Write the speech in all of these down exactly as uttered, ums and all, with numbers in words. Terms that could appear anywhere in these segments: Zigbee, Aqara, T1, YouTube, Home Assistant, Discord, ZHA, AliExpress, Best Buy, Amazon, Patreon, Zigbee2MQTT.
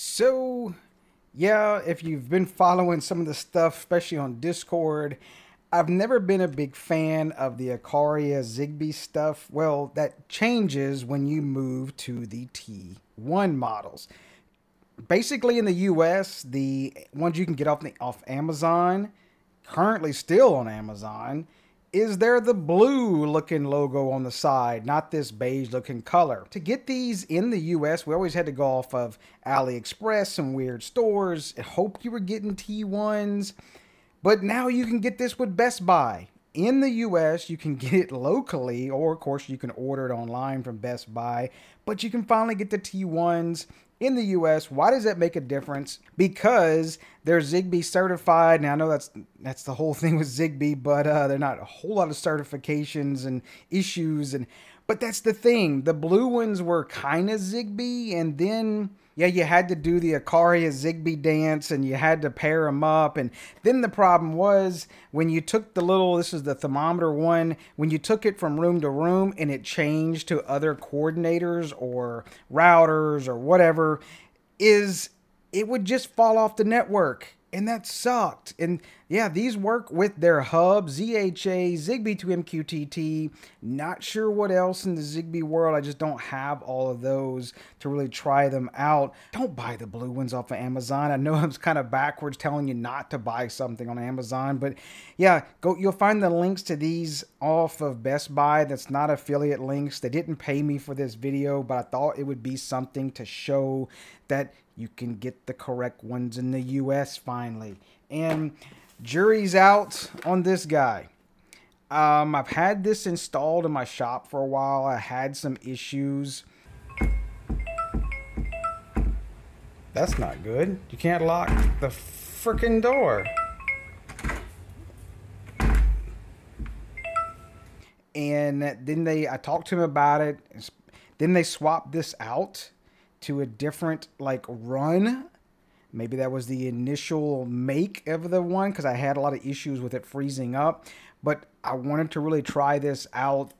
So yeah, if you've been following some of the stuff, especially on Discord, I've never been a big fan of the Aqara Zigbee stuff. Well, that changes when you move to the T one models. Basically in the U S, the ones you can get off, the, off Amazon, currently still on Amazon, is there the blue looking logo on the side, not this beige looking color. To get these in the U S, we always had to go off of AliExpress, some weird stores. I hoped you were getting T ones, but now you can get this with Best Buy. In the U S, you can get it locally, or of course you can order it online from Best Buy, but you can finally get the T ones in the U S. Why does that make a difference? Because they're Zigbee certified. Now I know that's that's the whole thing with Zigbee, but uh, they're not a whole lot of certifications and issues. And but that's the thing. The blue ones were kind of Zigbee, and then yeah, you had to do the Aqara Zigbee dance, and you had to pair them up. And then the problem was when you took the little, this is the thermometer one, when you took it from room to room and it changed to other coordinators or routers or whatever, is it would just fall off the network. And that sucked. And yeah, these work with their hub, Z H A, Zigbee two M Q T T. Not sure what else in the Zigbee world. I just don't have all of those to really try them out. Don't buy the blue ones off of Amazon. I know I'm kind of backwards telling you not to buy something on Amazon, but yeah, go. You'll find the links to these off of Best Buy. That's not affiliate links. They didn't pay me for this video, but I thought it would be something to show that you can get the correct ones in the U S finally. And jury's out on this guy. Um, I've had this installed in my shop for a while. I had some issues. That's not good. You can't lock the frickin' door. And then they, I talked to him about it. Then they swapped this out to a different like run. Maybe that was the initial make of the one, because I had a lot of issues with it freezing up. But I wanted to really try this out,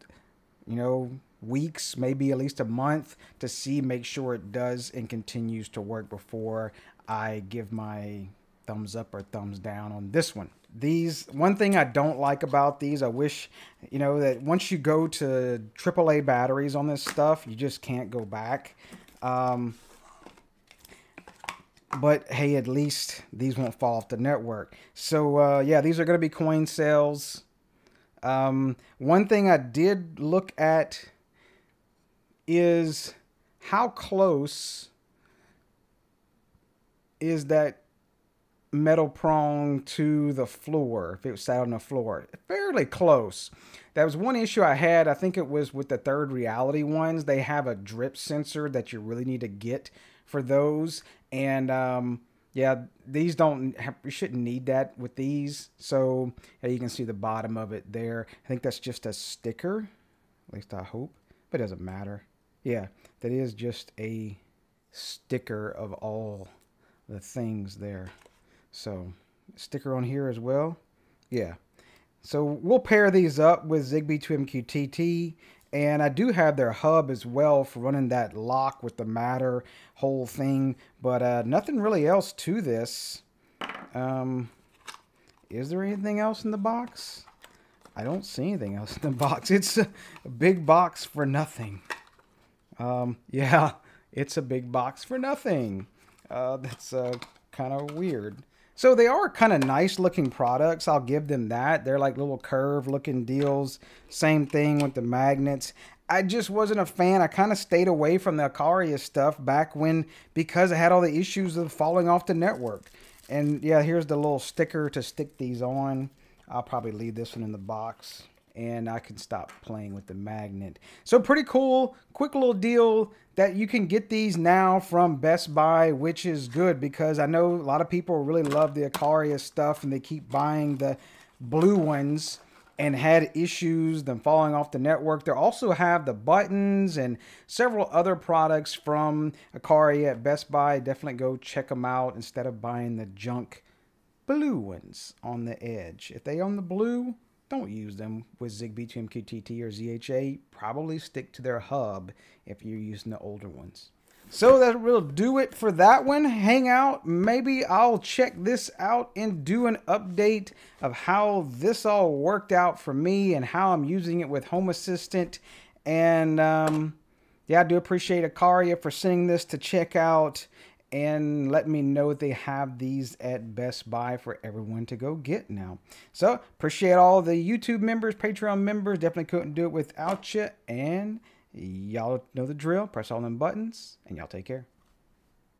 you know, weeks, maybe at least a month, to see, make sure it does and continues to work before I give my thumbs up or thumbs down on this one. These, one thing I don't like about these, I wish, you know, that once you go to triple A batteries on this stuff, you just can't go back. Um, But hey, at least these won't fall off the network. So uh, yeah, these are going to be coin sales. Um, one thing I did look at is how close is that metal prong to the floor, if it was sat on the floor. Fairly close. That was one issue I had. I think it was with the Third Reality ones. They have a drip sensor that you really need to get for those. And um, yeah, these don't have, you shouldn't need that with these. So yeah, you can see the bottom of it there. I think that's just a sticker, at least I hope, but it doesn't matter. Yeah, that is just a sticker of all the things there. So sticker on here as well. Yeah, so we'll pair these up with Zigbee two M Q T T. And I do have their hub as well for running that lock with the matter whole thing. But uh, nothing really else to this. Um, is there anything else in the box? I don't see anything else in the box. It's a big box for nothing. Um, yeah, it's a big box for nothing. Uh, that's uh, kind of weird. So they are kind of nice looking products. I'll give them that. They're like little curve looking deals. Same thing with the magnets. I just wasn't a fan. I kind of stayed away from the Aqara stuff back when, because I had all the issues of falling off the network. And yeah, here's the little sticker to stick these on. I'll probably leave this one in the box, and I can stop playing with the magnet. So pretty cool, quick little deal that you can get these now from Best Buy, which is good because I know a lot of people really love the Aqara stuff and they keep buying the blue ones and had issues, them falling off the network. They also have the buttons and several other products from Aqara at Best Buy. Definitely go check them out instead of buying the junk blue ones on the edge. If they own the blue, don't use them with Zigbee two M Q T T or Z H A. Probably stick to their hub if you're using the older ones. So that will do it for that one. Hang out. Maybe I'll check this out and do an update of how this all worked out for me and how I'm using it with Home Assistant. And um, yeah, I do appreciate Aqara for sending this to check out and let me know they have these at Best Buy for everyone to go get now. So appreciate all the YouTube members, Patreon members. Definitely couldn't do it without you. And y'all know the drill. Press all them buttons, and y'all take care.